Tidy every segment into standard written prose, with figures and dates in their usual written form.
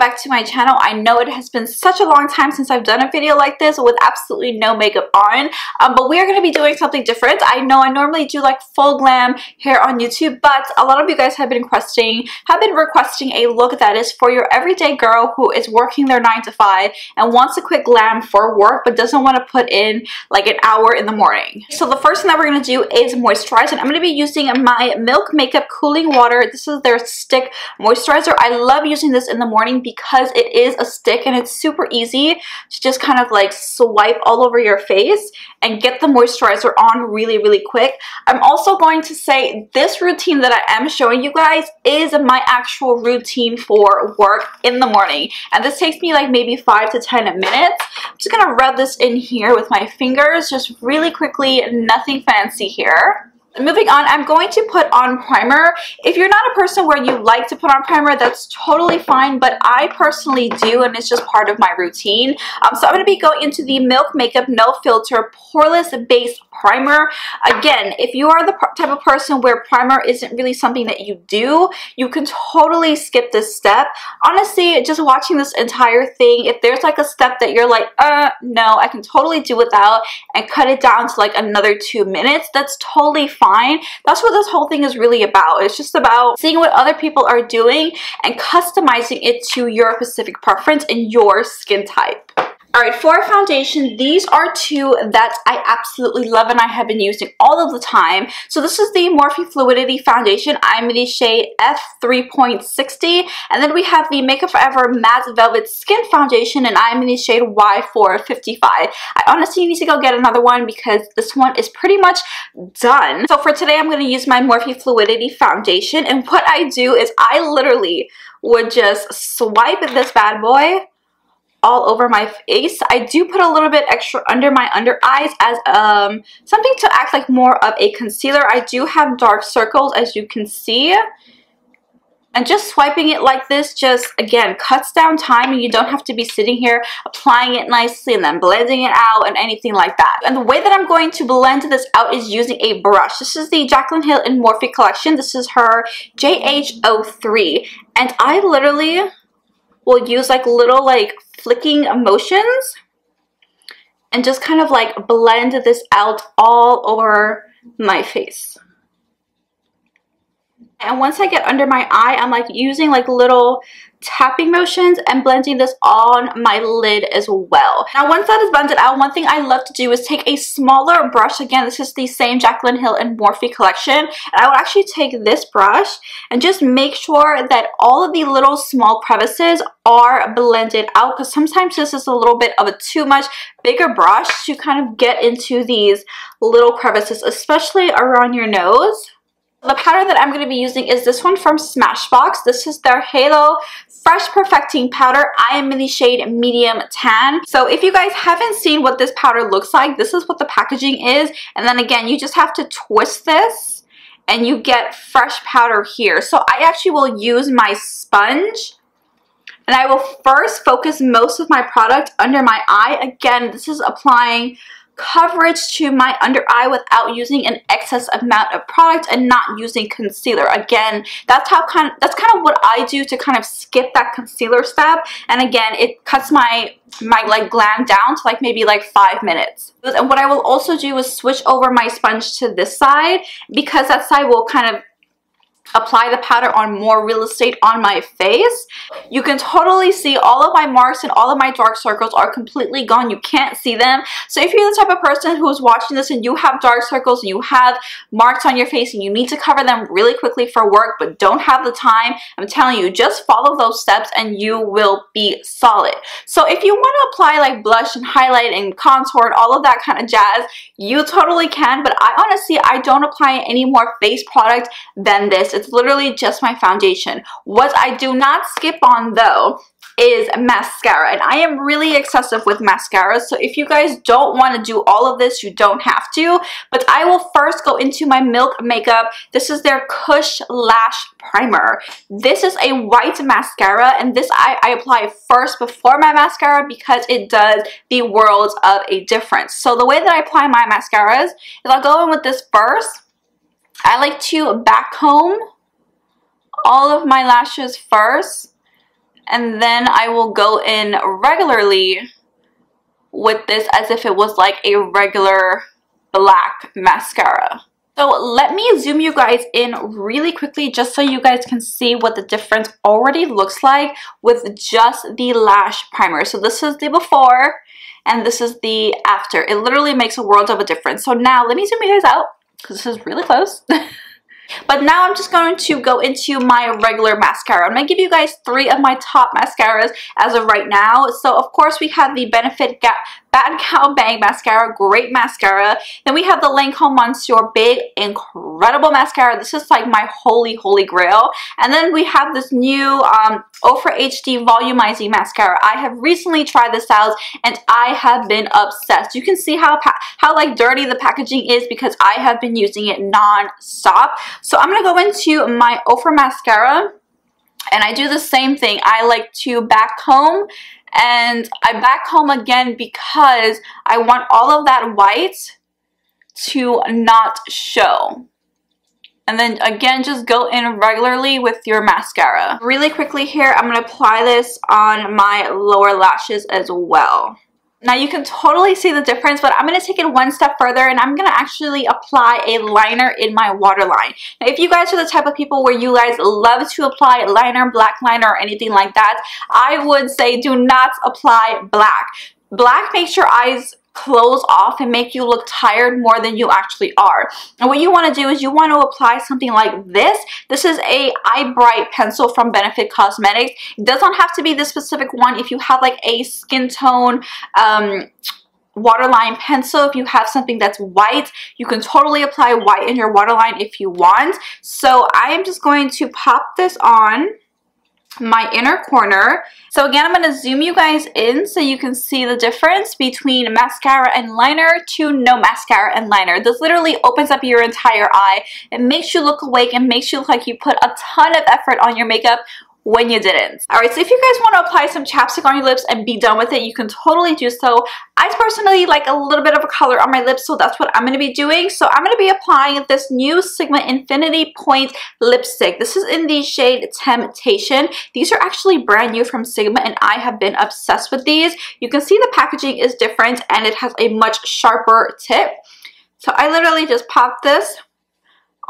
back to my channel. I know it has been such a long time since I've done a video like this with absolutely no makeup on, but we are going to be doing something different. I know I normally do like full glam here on YouTube, but a lot of you guys have been requesting a look that is for your everyday girl who is working their 9-to-5 and wants a quick glam for work but doesn't want to put in like an hour in the morning. So the first thing that we're going to do is moisturize, and I'm going to be using my Milk Makeup Cooling Water. This is their stick moisturizer. I love using this in the morning because it is a stick and it's super easy to just kind of like swipe all over your face and get the moisturizer on really, really quick. I'm also going to say this routine that I am showing you guys is my actual routine for work in the morning, and this takes me like maybe 5 to 10 minutes. I'm just gonna rub this in here with my fingers just really quickly, nothing fancy here. Moving on, I'm going to put on primer. If you're not a person where you like to put on primer, that's totally fine, but I personally do, and it's just part of my routine. So I'm going to be going into the Milk Makeup No Filter Poreless Base Primer. Again, if you are the type of person where primer isn't really something that you do, you can totally skip this step. Honestly, just watching this entire thing, if there's like a step that you're like, no, I can totally do without, and cut it down to like another 2 minutes, that's totally fine. That's what this whole thing is really about. It's just about seeing what other people are doing and customizing it to your specific preference and your skin type. Alright, for foundation, these are two that I absolutely love and I have been using all of the time. So this is the Morphe Fluidity Foundation. I'm in the shade F3.60. And then we have the Make Up For Ever Matte Velvet Skin Foundation, and I'm in the shade Y455. I honestly need to go get another one because this one is pretty much done. So for today, I'm going to use my Morphe Fluidity Foundation. And what I do is I literally would just swipe this bad boy all over my face. I do put a little bit extra under my under eyes as something to act like more of a concealer. I do have dark circles, as you can see. And just swiping it like this just, again, cuts down time, and you don't have to be sitting here applying it nicely and then blending it out and anything like that. And the way that I'm going to blend this out is using a brush. This is the Jaclyn Hill in Morphe collection. This is her JH03. And I literally will use like little like flicking motions and just kind of like blend this out all over my face. And once I get under my eye, I'm like using like little tapping motions and blending this on my lid as well. Now once that is blended out, one thing I love to do is take a smaller brush. Again, this is the same Jaclyn Hill and Morphe collection, and I would actually take this brush and just make sure that all of the little small crevices are blended out, because sometimes this is a little bit of a too much bigger brush to kind of get into these little crevices, especially around your nose. The powder that I'm going to be using is this one from Smashbox. This is their Halo Fresh Perfecting Powder. I am in the shade Medium Tan. So if you guys haven't seen what this powder looks like, this is what the packaging is. And then again, you just have to twist this and you get fresh powder here. So I actually will use my sponge, and I will first focus most of my product under my eye. Again, this is applying coverage to my under eye without using an excess amount of product and not using concealer. Again, that's kind of what I do to kind of skip that concealer step, and again it cuts my like glam down to like maybe like 5 minutes. And what I will also do is switch over my sponge to this side, because that side will kind of apply the powder on more real estate on my face. You can totally see all of my marks and all of my dark circles are completely gone. You can't see them. So if you're the type of person who is watching this and you have dark circles and you have marks on your face and you need to cover them really quickly for work but don't have the time, I'm telling you, just follow those steps and you will be solid. So if you want to apply like blush and highlight and contour and all of that kind of jazz, you totally can, but I honestly, I don't apply any more face product than this. It's literally just my foundation. What I do not skip on though is mascara, and I am really excessive with mascaras, so if you guys don't want to do all of this, you don't have to, but I will first go into my Milk Makeup. This is their Cush Lash Primer. This is a white mascara, and this I apply first before my mascara because it does the world of a difference. So the way that I apply my mascaras is I'll go in with this first. I like to back comb all of my lashes first And then I will go in regularly with this as if it was like a regular black mascara. So let me zoom you guys in really quickly just so you guys can see what the difference already looks like with just the lash primer. So this is the before and this is the after. It literally makes a world of a difference. So now let me zoom you guys out because this is really close. But now I'm just going to go into my regular mascara. I'm going to give you guys three of my top mascaras as of right now. So, of course, we have the Benefit Bad Cow Bang Mascara. Great mascara. Then we have the Lancome Monsieur Big Incredible Mascara. This is like my holy, holy grail. And then we have this new Ofra HD Volumizing Mascara. I have recently tried this out and I have been obsessed. You can see how like dirty the packaging is because I have been using it non-stop. So I'm going to go into my Ofra mascara and I do the same thing. I like to back comb, and I back comb again because I want all of that white to not show. And then again, just go in regularly with your mascara. Really quickly here, I'm going to apply this on my lower lashes as well. Now you can totally see the difference, but I'm going to take it one step further and I'm going to actually apply a liner in my waterline. Now if you guys are the type of people where you guys love to apply liner, black liner, or anything like that, I would say do not apply black. Black makes your eyes close off and make you look tired more than you actually are. And what you want to do is you want to apply something like this. This is a Eye Bright pencil from Benefit Cosmetics. It doesn't have to be this specific one. If you have like a skin tone waterline pencil, if you have something that's white, you can totally apply white in your waterline if you want. So I am just going to pop this on my inner corner. So again, I'm going to zoom you guys in so you can see the difference between mascara and liner to no mascara and liner. This literally opens up your entire eye. It makes you look awake and makes you look like you put a ton of effort on your makeup when you didn't. Alright, so if you guys want to apply some chapstick on your lips and be done with it, you can totally do so. I personally like a little bit of a color on my lips, so that's what I'm going to be doing. So I'm going to be applying this new Sigma Infinity Point lipstick. This is in the shade Temptation. These are actually brand new from Sigma and I have been obsessed with these. You can see the packaging is different and it has a much sharper tip. So I literally just pop this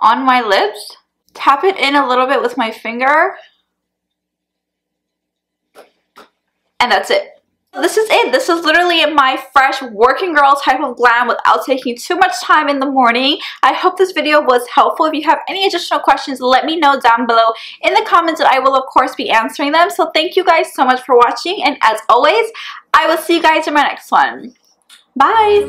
on my lips, tap it in a little bit with my finger, and that's it. This is it. This is literally my fresh working girl type of glam without taking too much time in the morning. I hope this video was helpful. If you have any additional questions, let me know down below in the comments and I will of course be answering them. So thank you guys so much for watching, and as always, I will see you guys in my next one. Bye!